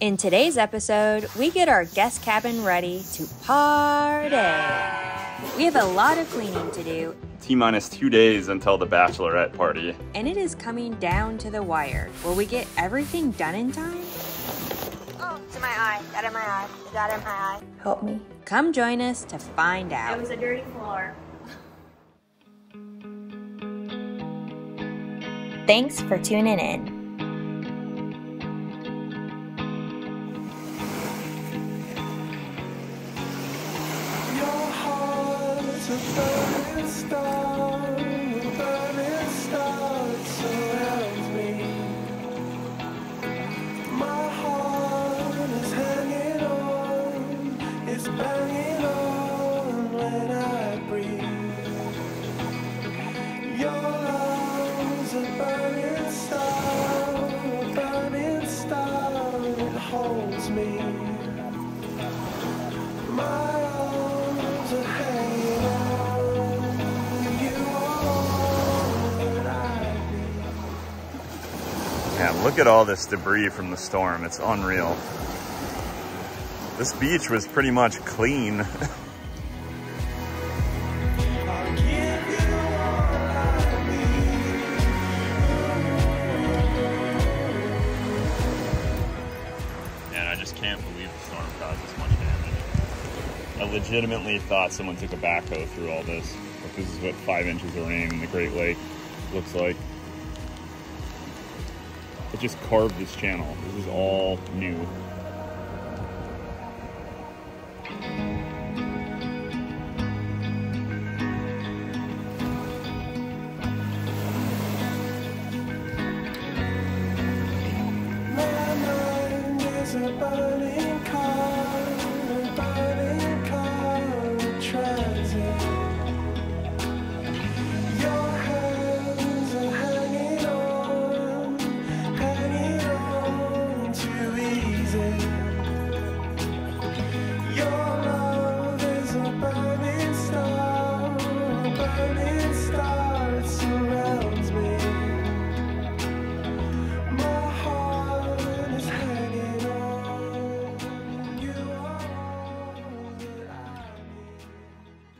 In today's episode, we get our guest cabin ready to party. We have a lot of cleaning to do. T-minus 2 days until the bachelorette party. And it is coming down to the wire. Will we get everything done in time? Oh, it's in my eye. Got in my eye. Got in my eye. Help me. Come join us to find out. It was a dirty floor. Thanks for tuning in. Man, look at all this debris from the storm. It's unreal. This beach was pretty much clean. Legitimately thought someone took a backhoe through all this. But this is what 5 inches of rain in the Great Lake looks like. It just carved this channel. This is all new.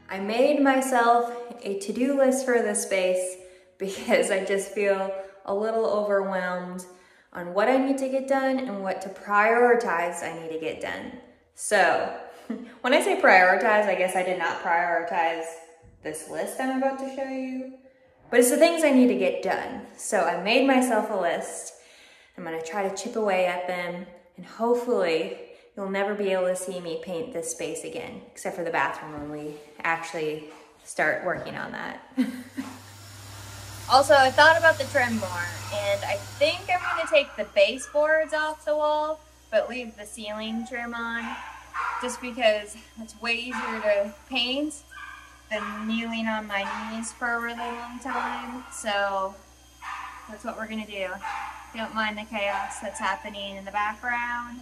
I made myself a to-do list for this space because I just feel a little overwhelmed on what I need to get done and what to prioritize I need to get done. So when I say prioritize, I guess I did not prioritize this list I'm about to show you, but it's the things I need to get done. So I made myself a list. I'm gonna try to chip away at them, and hopefully you'll never be able to see me paint this space again, except for the bathroom when we actually start working on that. Also, I thought about the trim more, and I think I'm gonna take the baseboards off the wall, but leave the ceiling trim on, just because it's way easier to paint than kneeling on my knees for a really long time. So that's what we're gonna do. Don't mind the chaos that's happening in the background.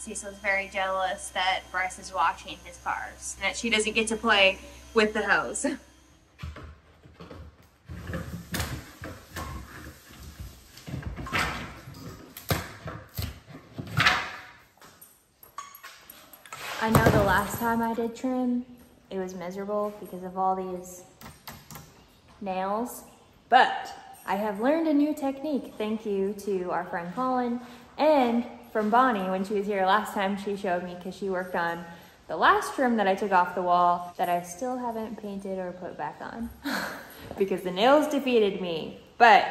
Cecil's very jealous that Bryce is washing his cars and that she doesn't get to play with the hose. I know the last time I did trim, it was miserable because of all these nails, but I have learned a new technique. Thank you to our friend Colin and from Bonnie. When she was here last time, she showed me because she worked on the last trim that I took off the wall that I still haven't painted or put back on because the nails defeated me, but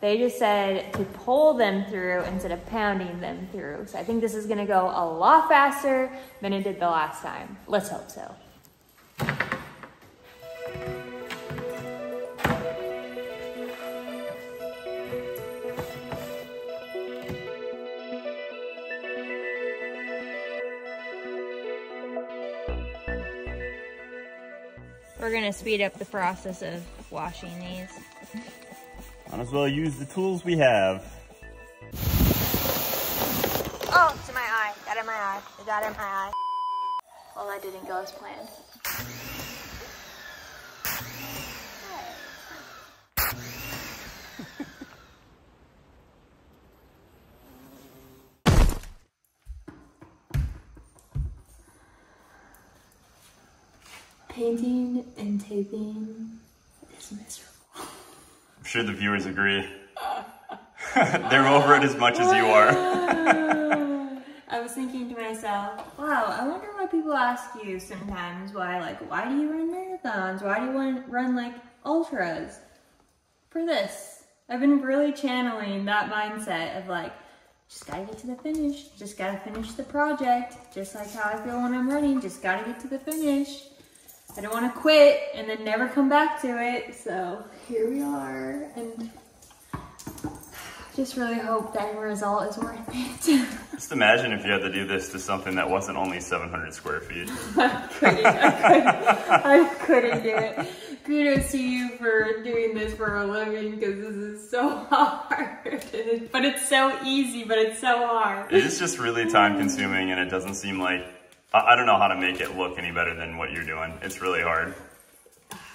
they just said to pull them through instead of pounding them through. So I think this is gonna go a lot faster than it did the last time. Let's hope so. We're gonna speed up the process of washing these. Might as well use the tools we have. Oh, it's in my eye. Got in my eye. Got in my eye. Well, that didn't go as planned. Painting and taping is miserable. I'm sure the viewers agree. They're over it as much as you are. I was thinking to myself, wow, I wonder why people ask you sometimes why do you run marathons? Why do you run like ultras? For this. I've been really channeling that mindset of like, just gotta get to the finish, just gotta finish the project, just like how I feel when I'm running, just gotta get to the finish. I don't wanna quit and then never come back to it, so here we are. And just really hope that the result is worth it. Just imagine if you had to do this to something that wasn't only 700 square feet. I couldn't do it. Kudos to you for doing this for a living, because this is so hard. But it's so easy, but it's so hard. It is just really time consuming, and it doesn't seem like, I don't know how to make it look any better than what you're doing. It's really hard.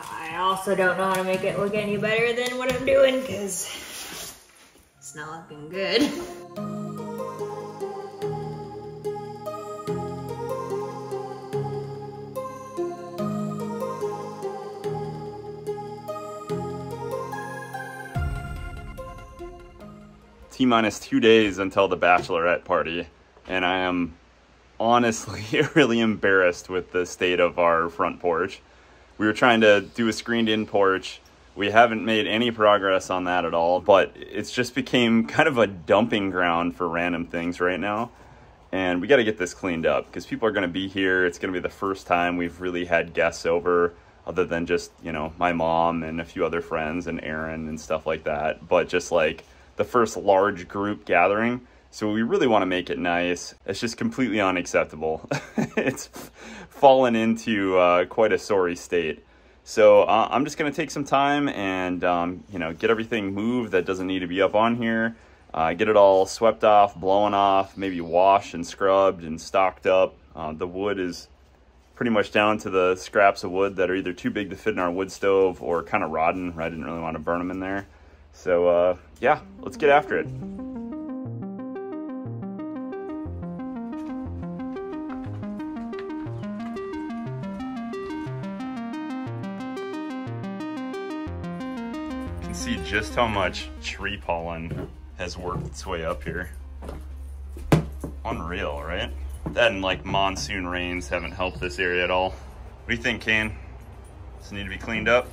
I also don't know how to make it look any better than what I'm doing, because it's not looking good. T-minus 2 days until the bachelorette party, and I am honestly really embarrassed with the state of our front porch. We were trying to do a screened-in porch. We haven't made any progress on that at all, but it's just became kind of a dumping ground for random things right now. And we got to get this cleaned up because people are going to be here. It's going to be the first time we've really had guests over other than just, you know, my mom and a few other friends and Aaron and stuff like that. But just like the first large group gathering. So we really want to make it nice. It's just completely unacceptable. It's fallen into quite a sorry state. So I'm just going to take some time and, you know, get everything moved that doesn't need to be up on here. Get it all swept off, blown off, maybe washed and scrubbed and stocked up. The wood is pretty much down to the scraps of wood that are either too big to fit in our wood stove or kind of rotten. I didn't really want to burn them in there. So yeah, let's get after it. See just how much tree pollen has worked its way up here. Unreal, right? That and like monsoon rains haven't helped this area at all. What do you think, Kane? Does it need to be cleaned up?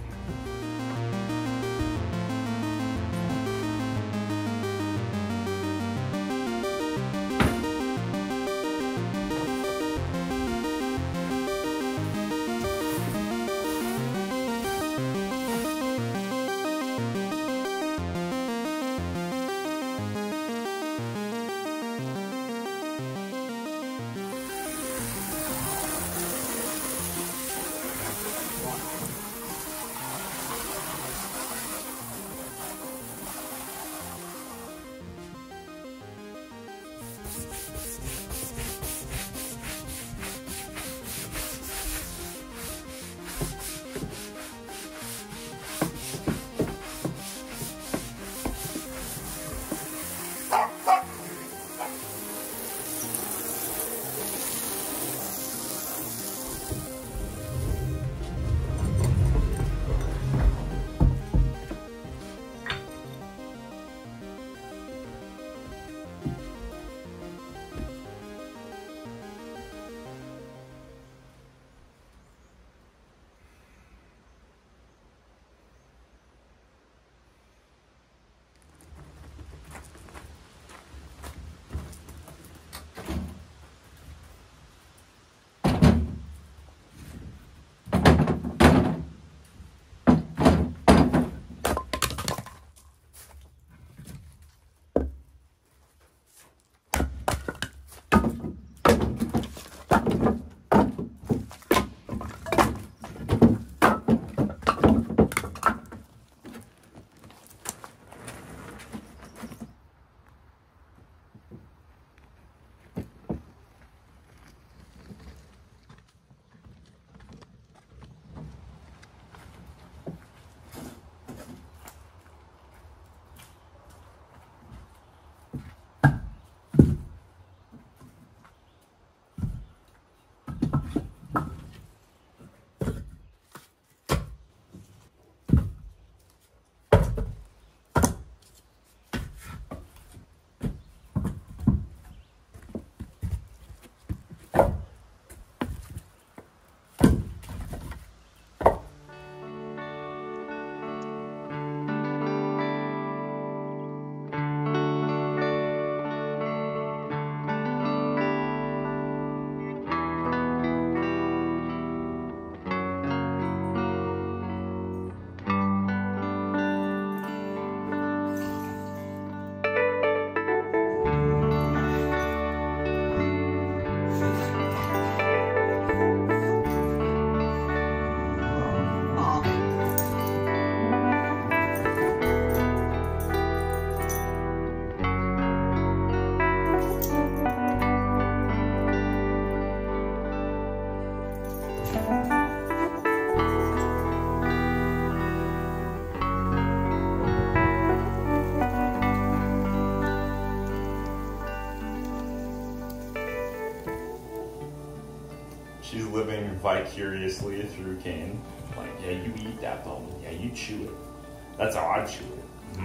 She's living vicariously through Kane. Like, yeah, you eat that bone. Yeah, you chew it. That's how I chew it.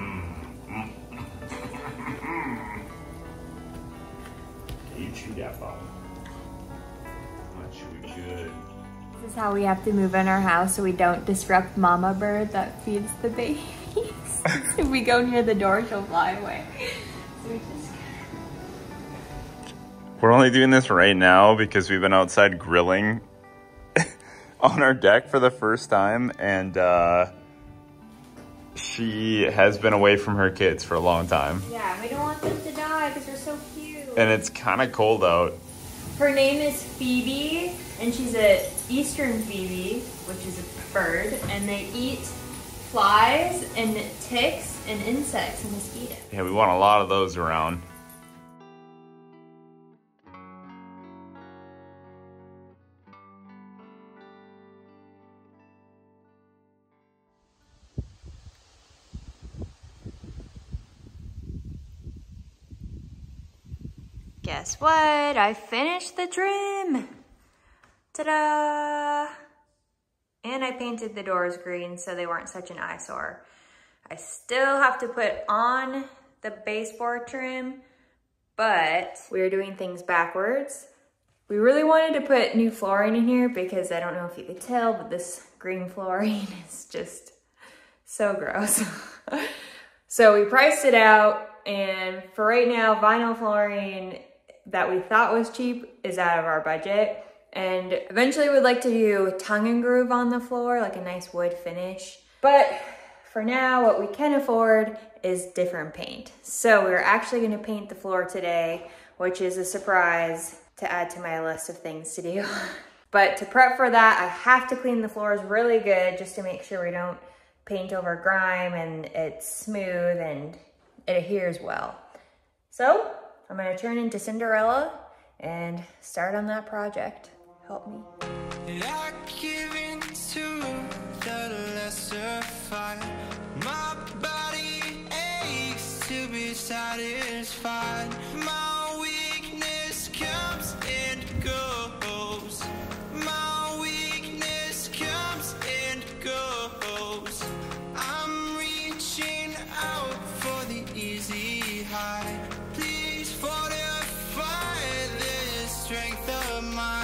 Yeah, you chew that bone. I'm gonna chew it good. This is how we have to move in our house so we don't disrupt mama bird that feeds the babies. If we go near the door, she'll fly away. So we just... We're only doing this right now because we've been outside grilling on our deck for the first time, and she has been away from her kids for a long time. Yeah, we don't want them to die because they're so cute. And it's kind of cold out. Her name is Phoebe, and she's a Eastern Phoebe, which is a bird, and they eat flies and ticks and insects and mosquitoes. Yeah, we want a lot of those around. Guess what? I finished the trim! Ta-da! And I painted the doors green so they weren't such an eyesore. I still have to put on the baseboard trim, but we're doing things backwards. We really wanted to put new flooring in here because I don't know if you could tell, but this green flooring is just so gross. So we priced it out, and for right now, vinyl flooring that we thought was cheap is out of our budget. And eventually we'd like to do tongue and groove on the floor, like a nice wood finish. But for now, what we can afford is different paint. So we're actually gonna paint the floor today, which is a surprise to add to my list of things to do. But to prep for that, I have to clean the floors really good just to make sure we don't paint over grime and it's smooth and it adheres well. So I'm gonna turn into Cinderella and start on that project. Help me. I give in to the lesser fight. My body aches to be satisfied. My weakness comes and goes. My weakness comes and goes. I'm reaching out for the easy high. Please fortify this strength of mine.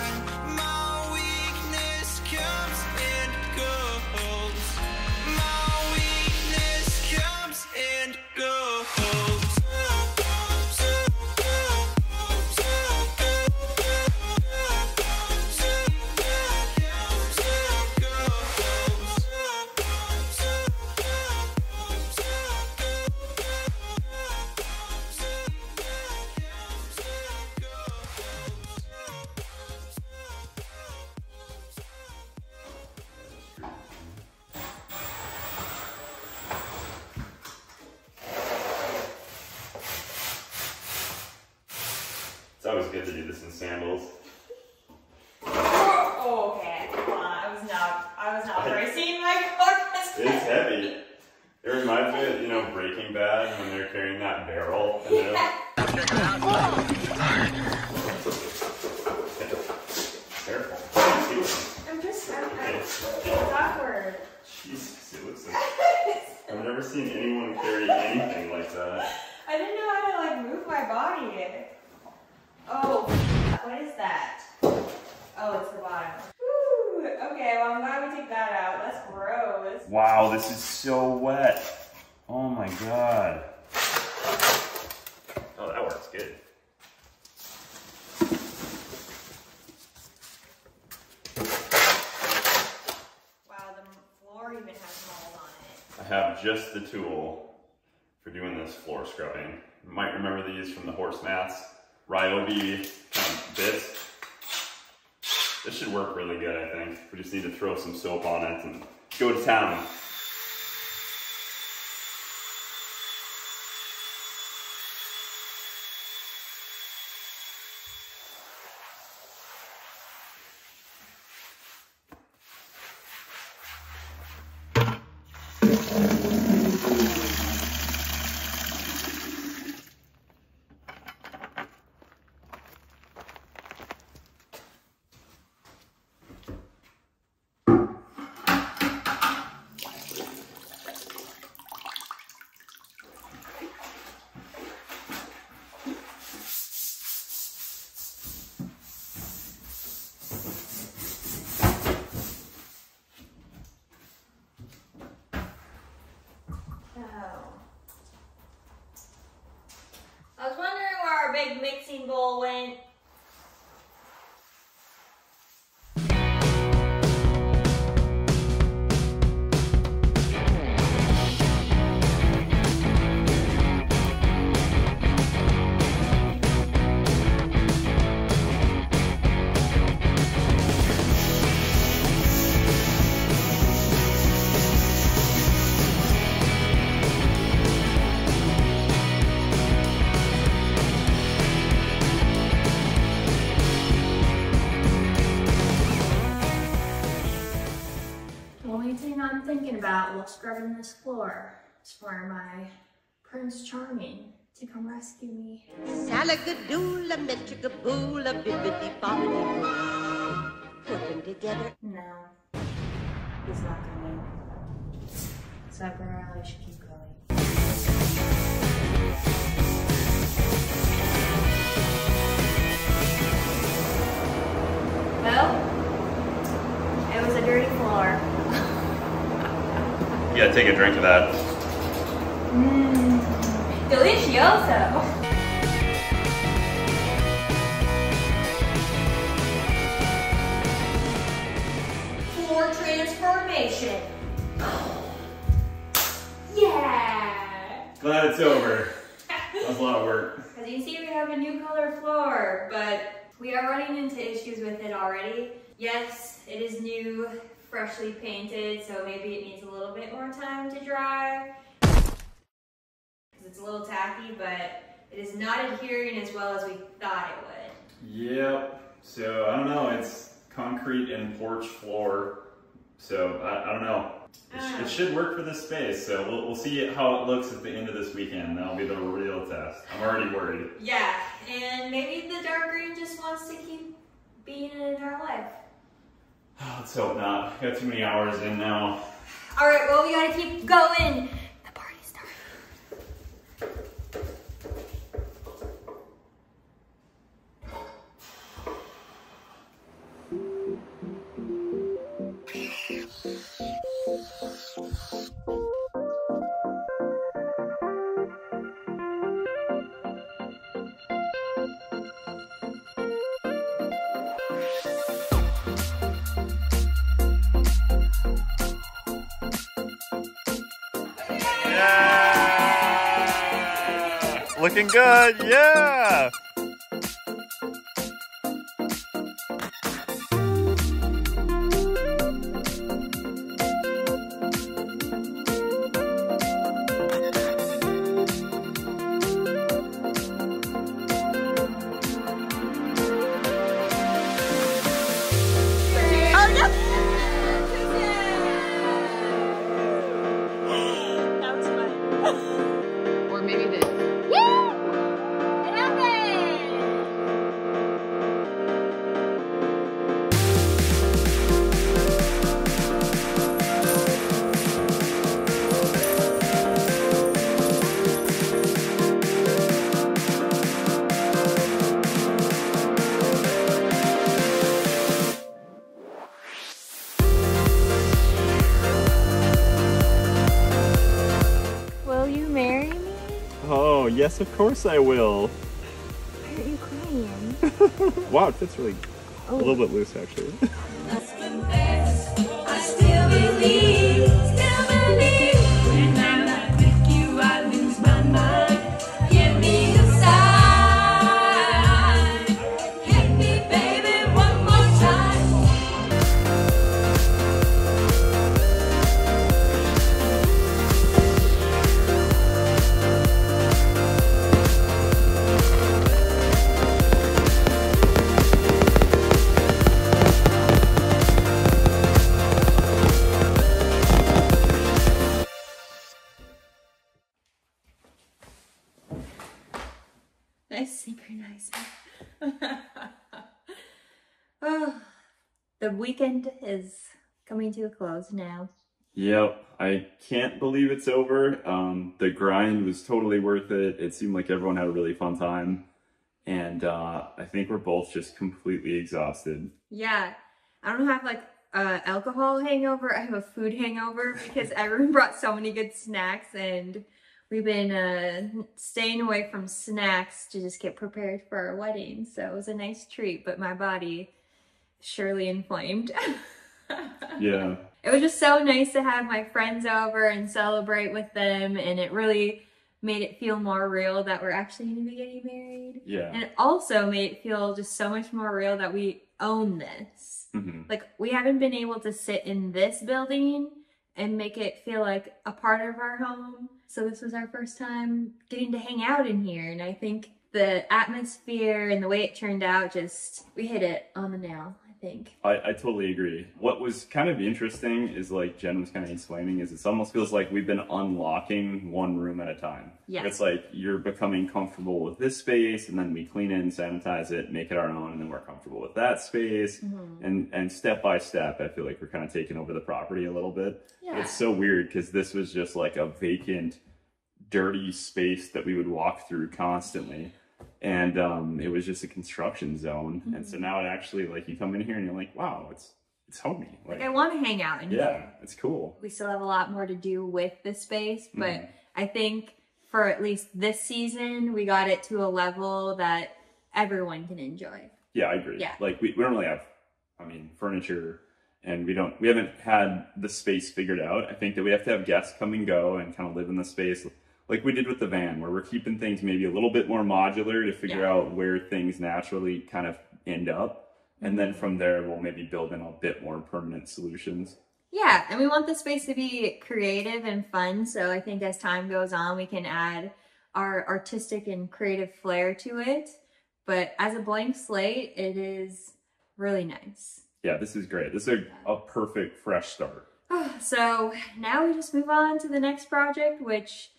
It's always good to do this in sandals. Oh, okay. I was not bracing my foot. It's heavy. It reminds me of, you know, Breaking Bad when they're carrying that barrel. And they're like, careful. It's awkward. Jesus, it looks like I've never seen anyone carry anything like that. I didn't know how to, like, move my body. Oh, what is that? Oh, it's the bottom. Woo! Okay, well, I'm glad we took that out. That's gross. Wow, this is so wet. Oh my god. Oh, that works good. Wow, the floor even has mold on it. I have just the tool for doing this floor scrubbing. You might remember these from the horse mats. Ryobi kind of bits. This should work really good, I think. We just need to throw some soap on it and go to town. I'm thinking about while scrubbing this floor is for my Prince Charming to come rescue me. Salagadoola, metricaboola, bibbidi-bobbidi-boo. Put them together. No, he's not coming. So I really should keep going. Well, it was a dirty floor. Yeah, take a drink of that. Mmm, delicioso. Floor transformation. Yeah! Glad it's over. That was a lot of work. As you see, we have a new color floor, but we are running into issues with it already. Yes, it is new, freshly painted, so maybe it needs a little bit more time to dry. It's a little tacky, but it is not adhering as well as we thought it would. Yep, so I don't know, it's concrete and porch floor, so I don't know. It should work for this space, so we'll see how it looks at the end of this weekend. That'll be the real test. I'm already worried. Yeah, and maybe the dark green just wants to keep being in our life. Oh, let's hope not. Got too many hours in now. All right, well, we gotta keep going. The party's starting. Looking good, yeah! Yes, of course I will. Why aren't you crying? Wow, it fits really a little bit loose, actually. Let's confess, I still believe, when I'm with you, I lose my mind. Give me a sign, hit me, baby, one more time. Oh, the weekend is coming to a close now. Yep, I can't believe it's over. The grind was totally worth it. It seemed like everyone had a really fun time, and I think we're both just completely exhausted. Yeah, I don't have like alcohol hangover. I have a food hangover because everyone brought so many good snacks, and we've been staying away from snacks to just get prepared for our wedding. So it was a nice treat, but my body surely inflamed. Yeah. It was just so nice to have my friends over and celebrate with them. And it really made it feel more real that we're actually going to be getting married. Yeah. And it also made it feel just so much more real that we own this. Mm-hmm. Like, we haven't been able to sit in this building and make it feel like a part of our home. So this was our first time getting to hang out in here, and I think the atmosphere and the way it turned out, just, we hit it on the nail. I think. I totally agree. What was kind of interesting is, like Jen was kind of explaining, is it almost feels like we've been unlocking one room at a time. Yeah. It's like you're becoming comfortable with this space, and then we clean it and sanitize it, make it our own, and then we're comfortable with that space. Mm-hmm. And step by step, I feel like we're kind of taking over the property a little bit. Yeah. It's so weird because this was just like a vacant, dirty space that we would walk through constantly. And it was just a construction zone. Mm-hmm. And so now it actually, like, you come in here and you're like, wow, it's homey. Like I want to hang out in here. It's cool. We still have a lot more to do with this space, but I think for at least this season, we got it to a level that everyone can enjoy. Yeah, I agree. Yeah. Like we don't really have, I mean, furniture, and we haven't had the space figured out. I think that we have to have guests come and go and kind of live in the space, like we did with the van, where we're keeping things maybe a little bit more modular to figure out where things naturally kind of end up. And then from there, we'll maybe build in a bit more permanent solutions. Yeah, and we want the space to be creative and fun. So I think as time goes on, we can add our artistic and creative flair to it. But as a blank slate, it is really nice. Yeah, this is great. This is a perfect fresh start. So now we just move on to the next project, which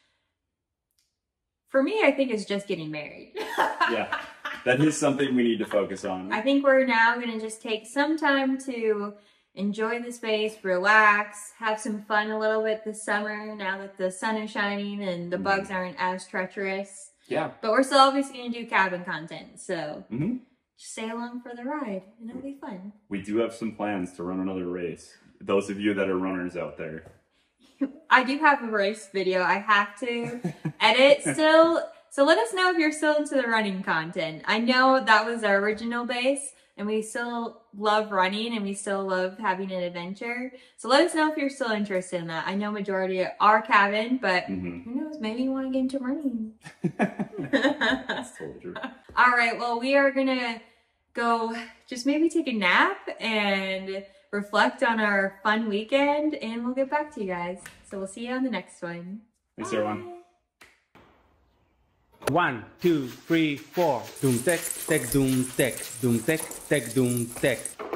for me, I think it's just getting married. Yeah, that is something we need to focus on. I think we're now going to just take some time to enjoy the space, relax, have some fun a little bit this summer now that the sun is shining and the bugs aren't as treacherous. Yeah. But we're still obviously going to do cabin content, so just stay along for the ride and it'll be fun. We do have some plans to run another race. Those of you that are runners out there. I do have a race video I have to edit still. So let us know if you're still into the running content. I know that was our original base, and we still love running and we still love having an adventure. So let us know if you're still interested in that. I know majority are cabin, but who knows, maybe you want to get into running. That's totally true. All right, well, we are going to go just maybe take a nap and reflect on our fun weekend, and we'll get back to you guys. So we'll see you on the next one. Thanks, everyone. 1, 2, 3, 4. Doom tech, tech, doom tech, doom tech, tech, doom tech.